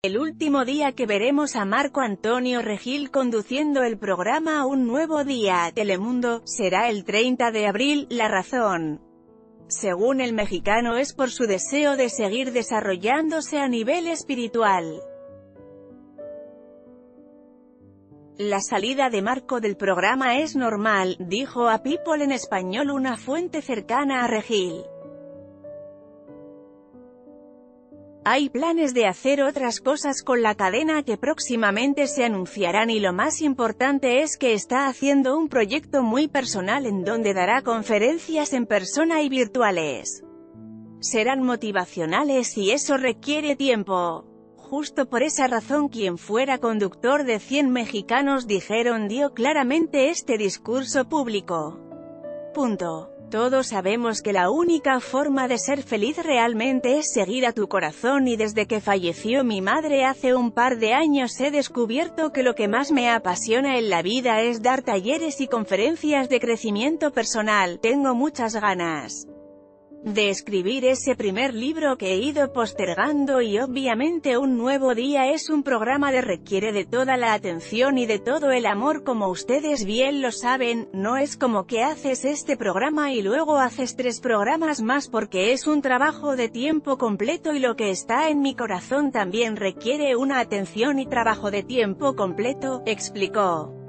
El último día que veremos a Marco Antonio Regil conduciendo el programa Un Nuevo Día, Telemundo, será el 30 de abril, la razón, según el mexicano, es por su deseo de seguir desarrollándose a nivel espiritual. La salida de Marco del programa es normal, dijo a People en Español una fuente cercana a Regil. Hay planes de hacer otras cosas con la cadena que próximamente se anunciarán, y lo más importante es que está haciendo un proyecto muy personal en donde dará conferencias en persona y virtuales. Serán motivacionales y eso requiere tiempo. Justo por esa razón, quien fuera conductor de 100 mexicanos dijeron dio claramente este discurso público. Punto. Todos sabemos que la única forma de ser feliz realmente es seguir a tu corazón, y desde que falleció mi madre hace un par de años he descubierto que lo que más me apasiona en la vida es dar talleres y conferencias de crecimiento personal. Tengo muchas ganas de escribir ese primer libro que he ido postergando, y obviamente Un Nuevo Día es un programa que requiere de toda la atención y de todo el amor, como ustedes bien lo saben. No es como que haces este programa y luego haces 3 programas más, porque es un trabajo de tiempo completo, y lo que está en mi corazón también requiere una atención y trabajo de tiempo completo, explicó.